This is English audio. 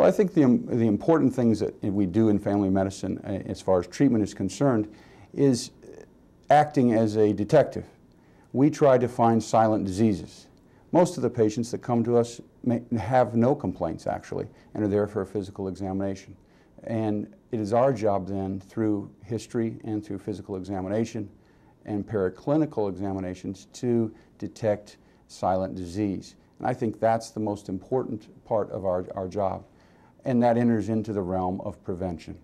Well, I think the important things that we do in family medicine as far as treatment is concerned is acting as a detective. We try to find silent diseases. Most of the patients that come to us have no complaints, actually, and are there for a physical examination. And it is our job then, through history and through physical examination and paraclinical examinations, to detect silent disease. And I think that's the most important part of our job. And that enters into the realm of prevention.